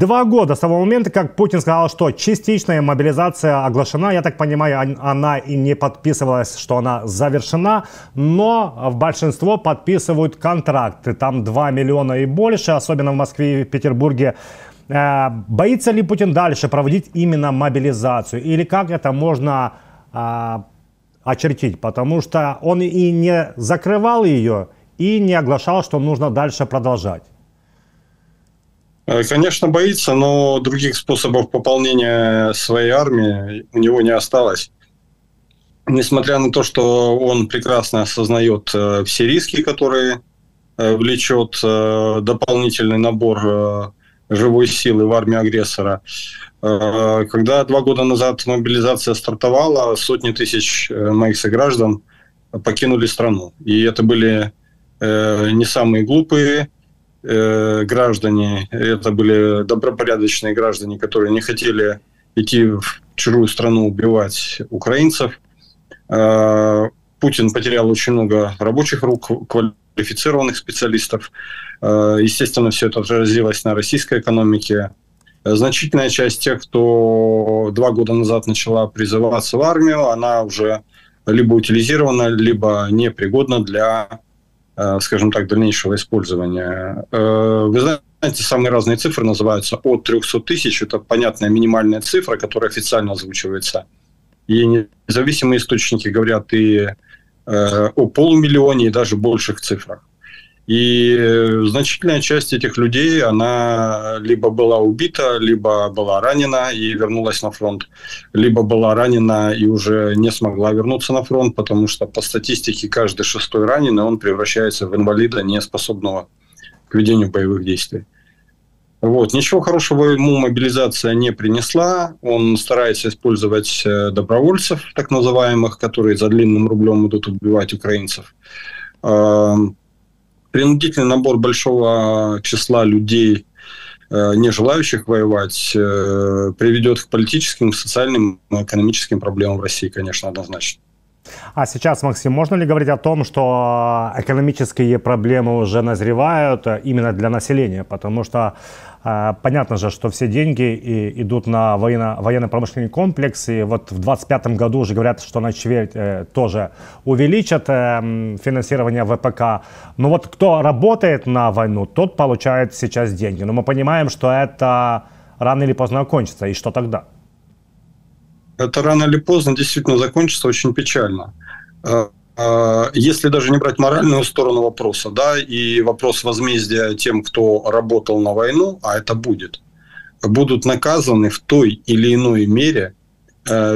2 года с того момента, как Путин сказал, что частичная мобилизация оглашена. Я так понимаю, она и не подписывалась, что она завершена. Но в большинство подписывают контракты. Там 2 миллиона и больше, особенно в Москве и Петербурге. Боится ли Путин дальше проводить именно мобилизацию? Или как это можно очертить? Потому что он и не закрывал ее, и не оглашал, что нужно дальше продолжать. Конечно, боится, но других способов пополнения своей армии у него не осталось. Несмотря на то, что он прекрасно осознает все риски, которые влечет дополнительный набор живой силы в армию агрессора. Когда 2 года назад мобилизация стартовала, сотни тысяч моих сограждан покинули страну. И это были не самые глупые граждане, это были добропорядочные граждане, которые не хотели идти в чужую страну убивать украинцев. Путин потерял очень много рабочих рук, квалифицированных специалистов. Естественно, все это отразилось на российской экономике. Значительная часть тех, кто 2 года назад начала призываться в армию, она уже либо утилизирована, либо непригодна для, скажем так, дальнейшего использования. Вы знаете, самые разные цифры называются от 300 тысяч. Это понятная минимальная цифра, которая официально озвучивается. И независимые источники говорят и о полумиллионе, и даже больших цифрах. И значительная часть этих людей, она либо была убита, либо была ранена и вернулась на фронт, либо была ранена и уже не смогла вернуться на фронт, потому что по статистике каждый 6-й раненый, он превращается в инвалида, не способного к ведению боевых действий. Вот. Ничего хорошего ему мобилизация не принесла. Он старается использовать добровольцев, так называемых, которые за длинным рублем идут убивать украинцев. Принудительный набор большого числа людей, не желающих воевать, приведет к политическим, социальным, экономическим проблемам в России, конечно, однозначно. А сейчас, Максим, можно ли говорить о том, что экономические проблемы уже назревают именно для населения? Потому что понятно же, что все деньги идут на военно-промышленный комплекс. И вот в 2025 году уже говорят, что на четверть тоже увеличат финансирование ВПК. Но вот кто работает на войну, тот получает сейчас деньги. Но мы понимаем, что это рано или поздно кончится. И что тогда? Это рано или поздно действительно закончится очень печально. Если даже не брать моральную сторону вопроса, да, и вопрос возмездия тем, кто работал на войну, а это будет, будут наказаны в той или иной мере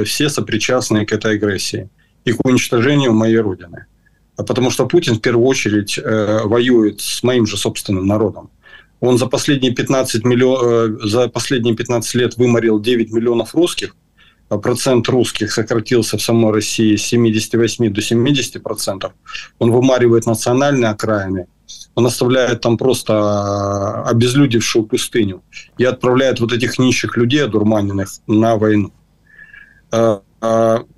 все сопричастные к этой агрессии и к уничтожению моей родины. Потому что Путин в первую очередь воюет с моим же собственным народом. Он за последние 15 лет выморил 9 миллионов русских. Процент русских сократился в самой России с 78 до 70%. Он вымаривает национальные окраины. Он оставляет там просто обезлюдевшую пустыню. И отправляет вот этих нищих людей, одурманенных, на войну.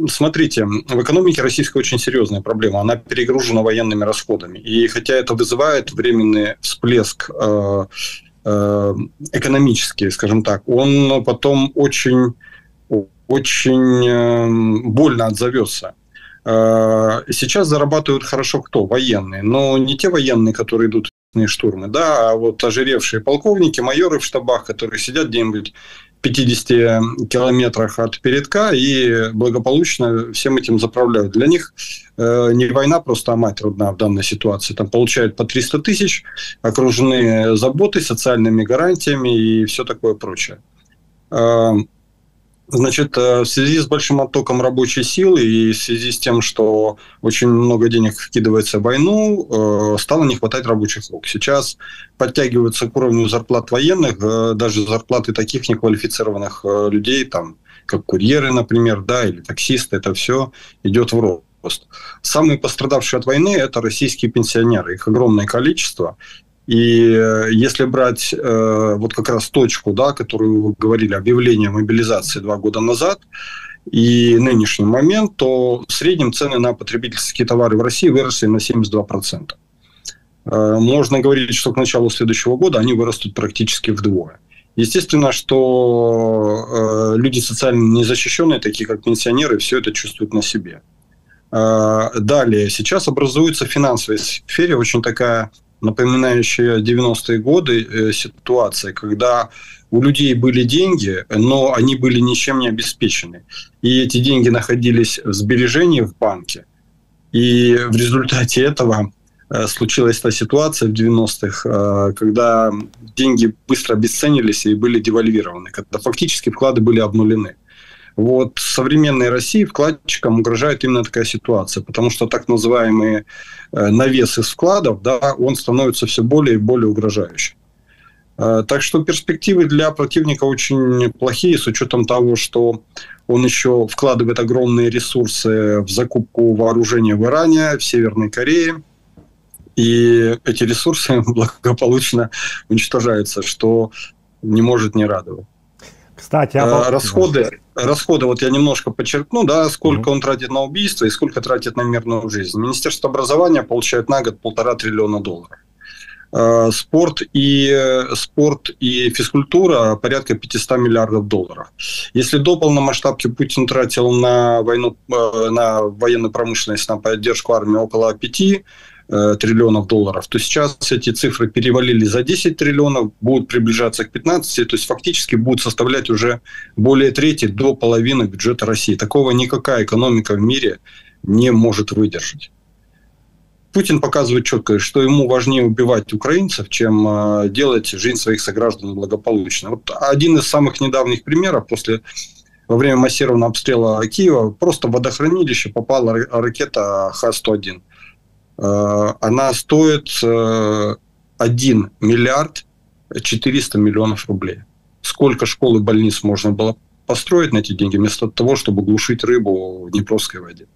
Смотрите, в экономике российской очень серьезная проблема. Она перегружена военными расходами. И хотя это вызывает временный всплеск экономический, скажем так, он потом очень больно отзовется. Сейчас зарабатывают хорошо кто? Военные. Но не те военные, которые идут в штурмы, да, а вот ожиревшие полковники, майоры в штабах, которые сидят где-нибудь в 50 километрах от передка и благополучно всем этим заправляют. Для них не война просто, а мать родна в данной ситуации. Там получают по 300 тысяч, окружены заботой, социальными гарантиями и все такое прочее. Значит, в связи с большим оттоком рабочей силы и в связи с тем, что очень много денег вкидывается в войну, стало не хватать рабочих рук. Сейчас подтягиваются к уровню зарплат военных, даже зарплаты таких неквалифицированных людей, там, как курьеры, например, да, или таксисты, это все идет в рост. Самые пострадавшие от войны – это российские пенсионеры, их огромное количество. И если брать вот как раз точку, да, которую вы говорили, объявление мобилизации 2 года назад и нынешний момент, то в среднем цены на потребительские товары в России выросли на 72%. Можно говорить, что к началу следующего года они вырастут практически вдвое. Естественно, что люди социально незащищенные, такие как пенсионеры, все это чувствуют на себе. Далее, сейчас образуется в финансовой сфере очень такая напоминающая 90-е годы ситуация, когда у людей были деньги, но они были ничем не обеспечены. И эти деньги находились в сбережении в банке. И в результате этого случилась та ситуация в 90-х, когда деньги быстро обесценились и были девальвированы, когда фактически вклады были обнулены. Вот в современной России вкладчикам угрожает именно такая ситуация, потому что так называемый навес из вкладов, да, он становится все более и более угрожающим. Так что перспективы для противника очень плохие, с учетом того, что он еще вкладывает огромные ресурсы в закупку вооружения в Иране, в Северной Корее. И эти ресурсы благополучно уничтожаются, что не может не радовать. Кстати, расходы, вот я немножко подчеркну, да, сколько он тратит на убийство и сколько тратит на мирную жизнь. Министерство образования получает на год 1,5 триллиона долларов. Спорт и физкультура порядка 500 миллиардов долларов. Если до полномасштабки Путин тратил на войну, на военную промышленность, на поддержку армии около 5 триллионов долларов, то сейчас эти цифры перевалили за 10 триллионов, будут приближаться к 15, то есть фактически будут составлять уже более трети, до половины бюджета России. Такого никакая экономика в мире не может выдержать. Путин показывает четко, что ему важнее убивать украинцев, чем делать жизнь своих сограждан благополучно. Вот один из самых недавних примеров: во время массированного обстрела Киева просто в водохранилище попала ракета Х-101. Она стоит 1 миллиард 400 миллионов рублей. Сколько школ и больниц можно было построить на эти деньги, вместо того, чтобы глушить рыбу в Днепровской воде?